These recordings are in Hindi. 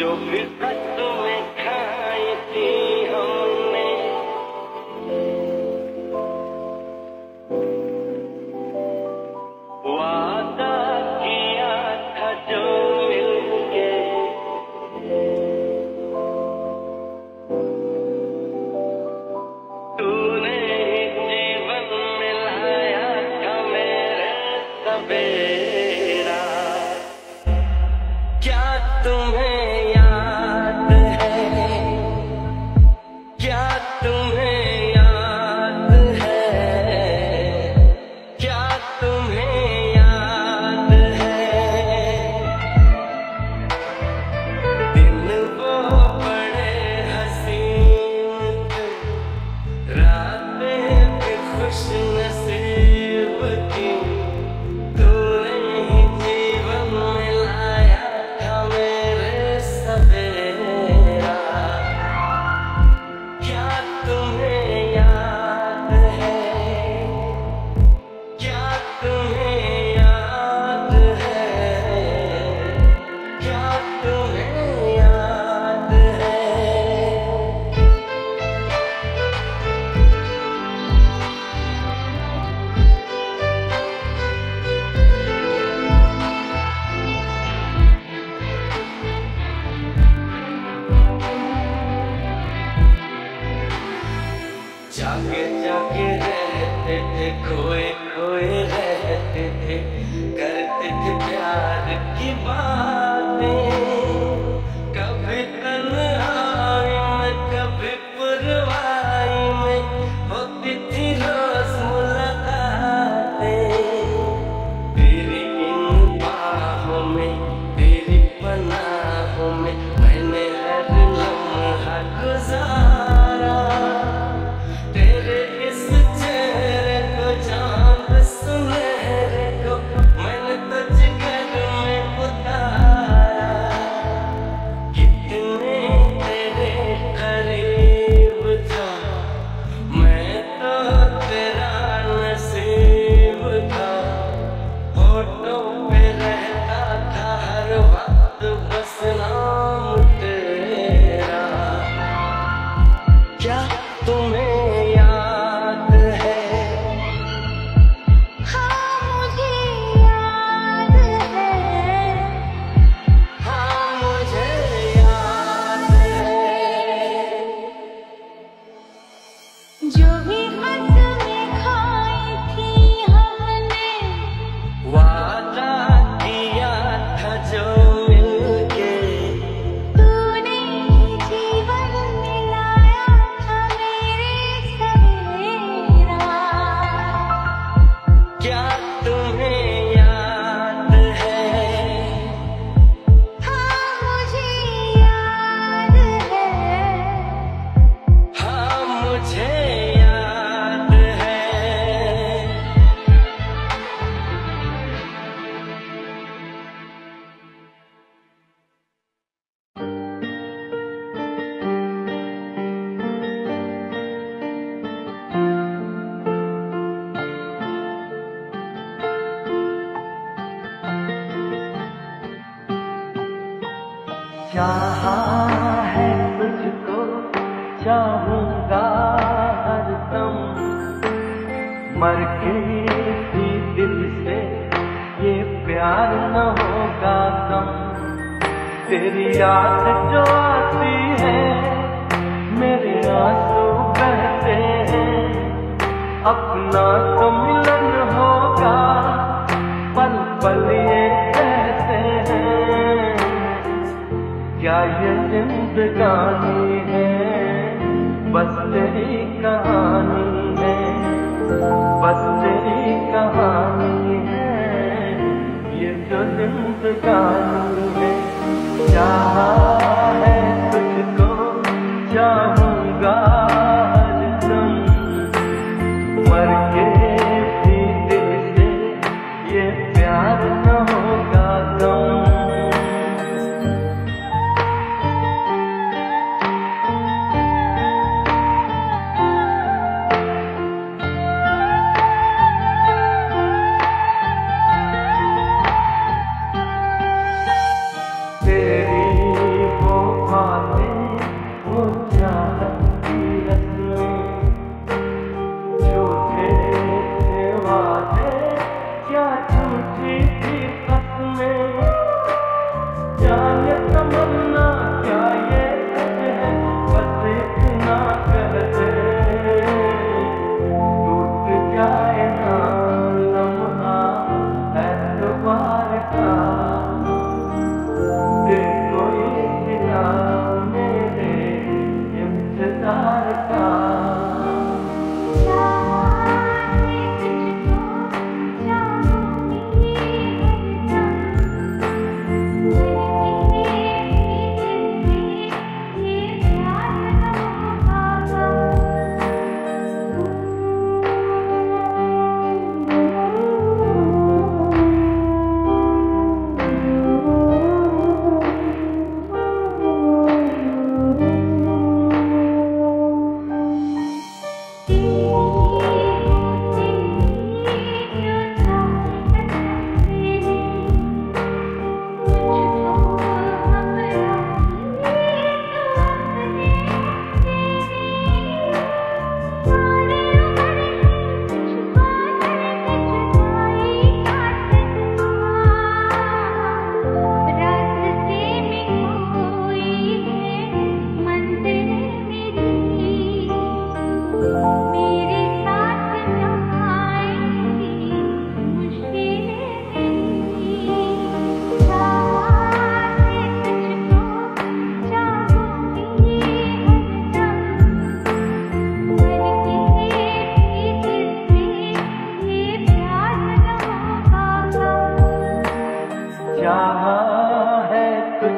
जो फिरकत में खाई थी हमने, वादा किया था जो मिलके, तूने जीवन में लाया था मेरे सवेरा। क्या तुम्हें जागे जागे रहते थे, खोए खोए रहते थे, करते थे प्यार की बातें। कभी तन्हाई में, कभी पुरवाई में, होती थी रोज मुलाकातें। तेरी इन बाहों में, तेरी पनाहों में मैंने हर लम्हा गुजारा। जो भी हंस में खाई थी हमने, वादा किया था जो मिलके, तूने जीवन में लाया था मेरे सवेरा। क्या तुम्हें याद है? हाँ मुझे याद है, हाँ मुझे चाहा है तुझको, चाहूंगा हर दम, मर के भी दिल से ये प्यार न होगा कम। तेरी याद जो आती है, मेरे आंसू बहते हैं, अपना तो मिलन होगा, पल पल ये कहते हैं। क्या ये जिंदगानी है, बस तेरी कहानी है, बस तेरी कहानी है, ये तो जिंदगानी है। चाहा है तुझको, चाहूंगा हर दम, मर के भी दिल से ये प्यार न होगा कम।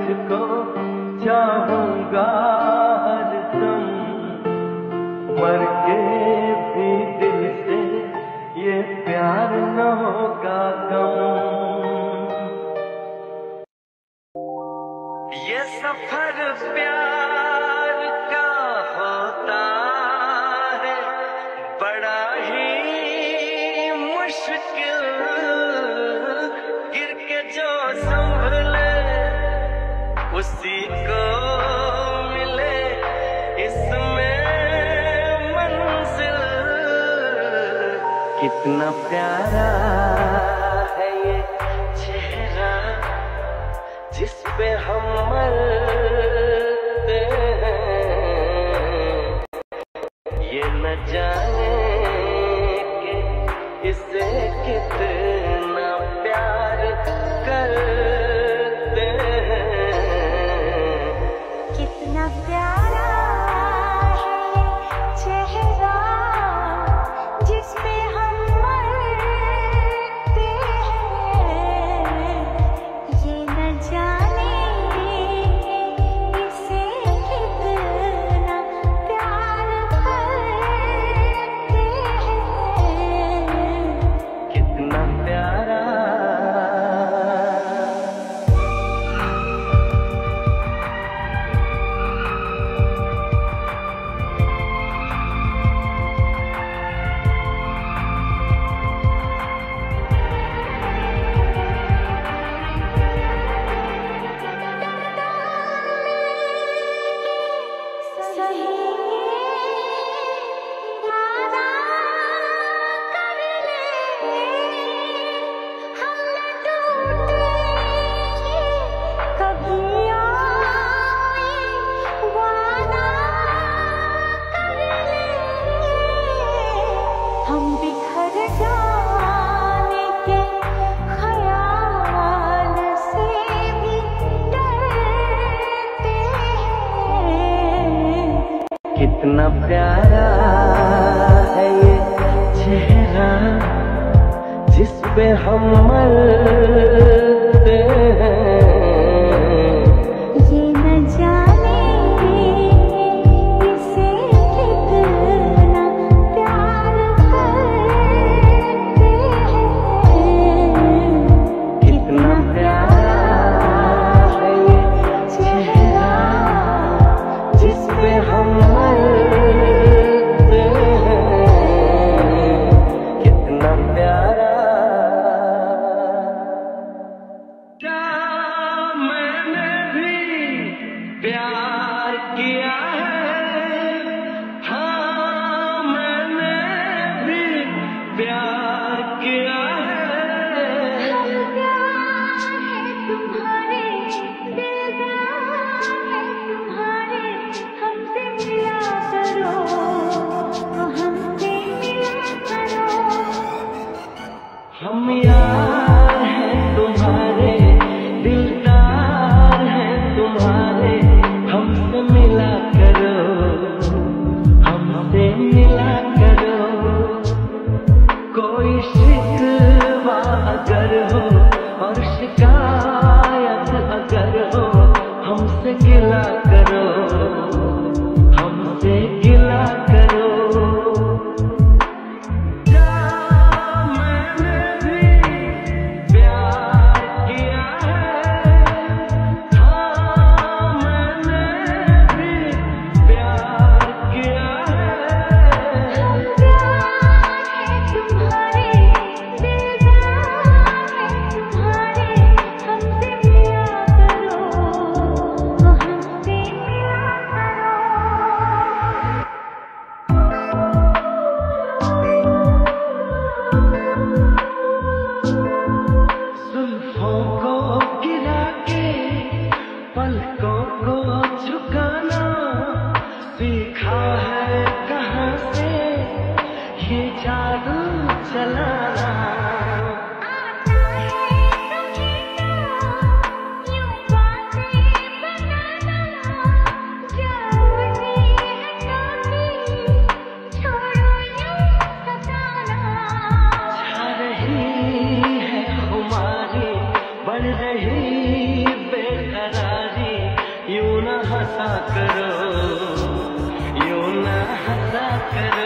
तुझको चाहूंगा हरदम, मर के भी दिल से ये प्यार न होगा कम। ये सफर प्यार का होता है बड़ा ही मुश्किल, गिर के जो संभले उसी को मिले इसमें मंजिल। कितना प्यारा है ये चेहरा जिस पे हम मरते हैं, ये न जाने के इसे कितना प्यार करते हैं। कितना प्यारा है ये चेहरा जिस पे हम मरते हैं, ये न जाने कितना प्यारा है ये चेहरा जिस पे हम मरते हैं, ये न जाने इसे कितना प्यार करते हैं। कितना प्यारा है ये चेहरा जिस पे हम हंसा करो, यूं ना हंसा करो। Thank you.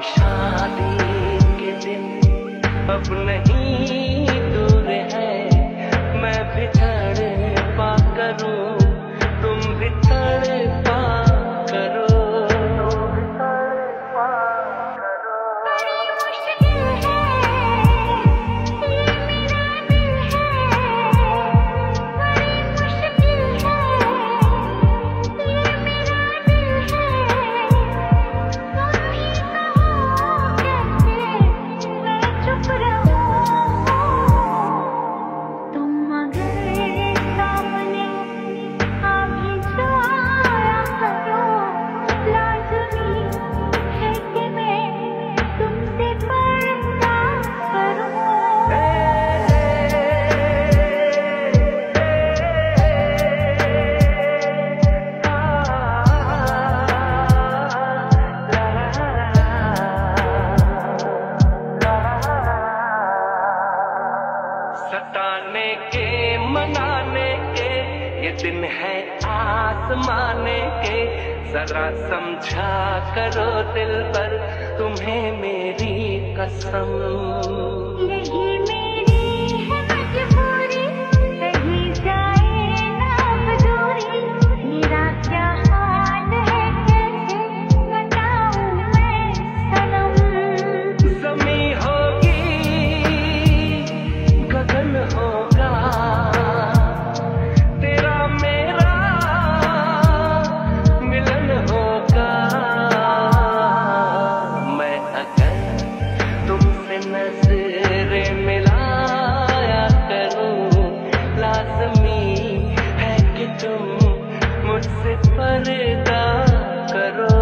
शादी के दिन अब नहीं दूर है, मैं भी तड़पा करूं तुम भी तड़पा करो। बड़ी मुश्किल है ये मेरा दिल है, बड़ी मुश्किल है ये मेरा दिल है। सताने के मनाने के ये दिन है आसमाने के, जरा समझा करो दिल पर तुम्हें मेरी कसम। यही मेरी है मजबूरी, कहीं जाए ना दूरी, मेरा क्या हाल है कैसे बताऊं मैं सनम। जमी होगी गगन होगा तेरा मेरा मिलन होगा। मैं अगर तुमसे नजरें मिलाया करूं लाज़मी है कि तुम मुझसे पर्दा करो।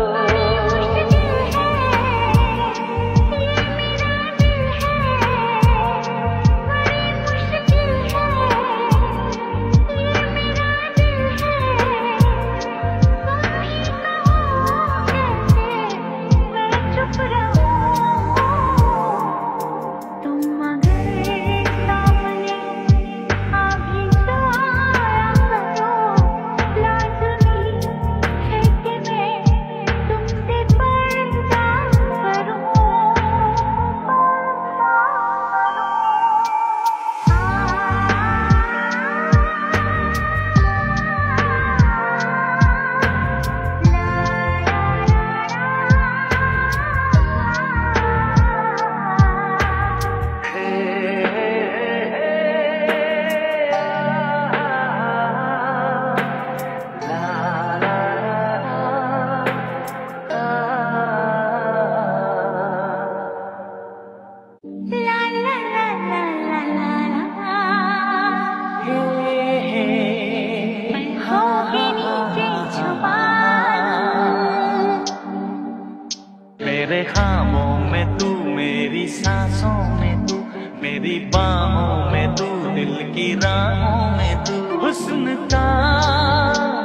मेरे खामों में तू, मेरी सांसों में तू, मेरी बाहों में तू, दिल की राहों में तू, हुस्न का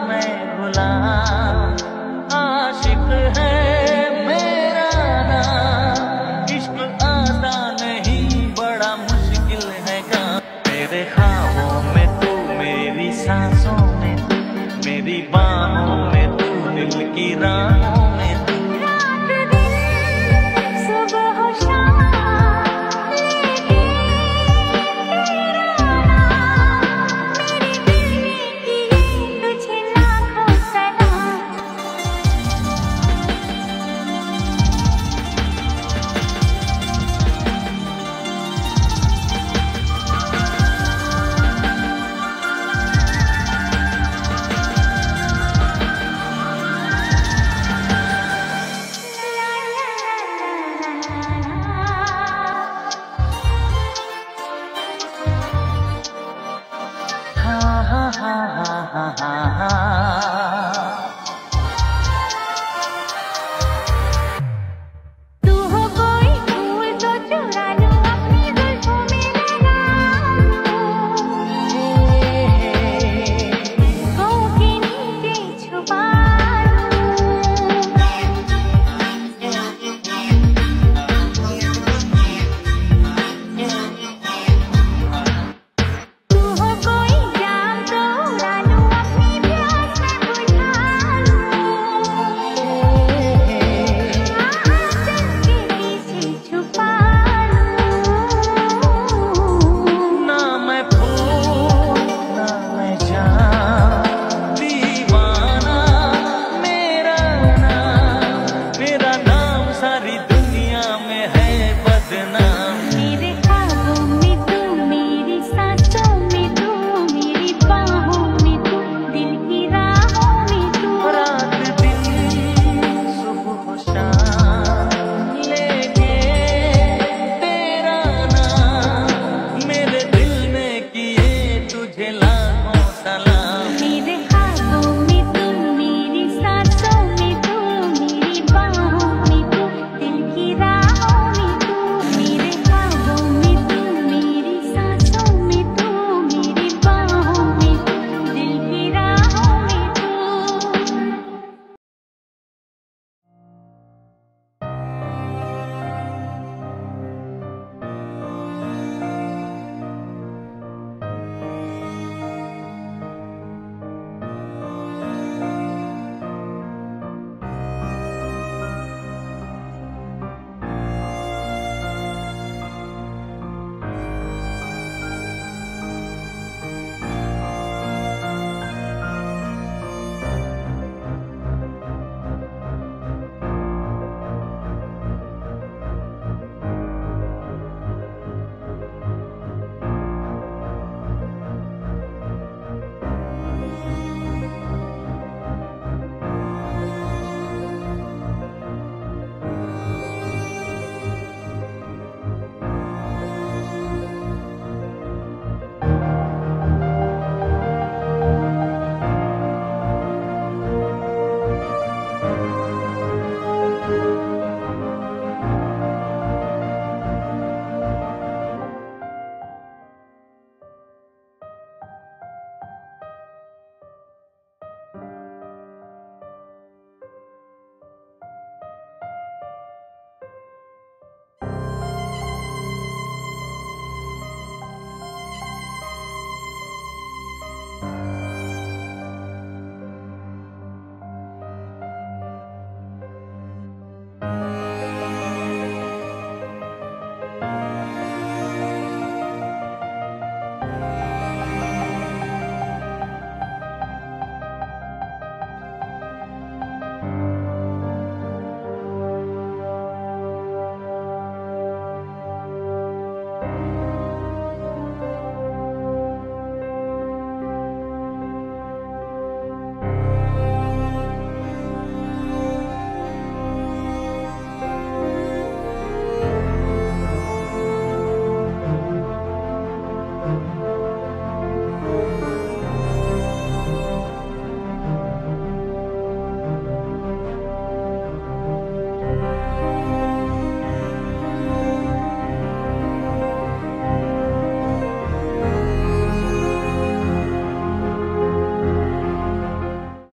मैं गुलाम, आशिक है मेरा नाम, इश्क आता नहीं बड़ा मुश्किल है काम। मेरे खामों में तू, मेरी सांसों में तू, मेरी बाहों में तू, दिल की राहों में तू,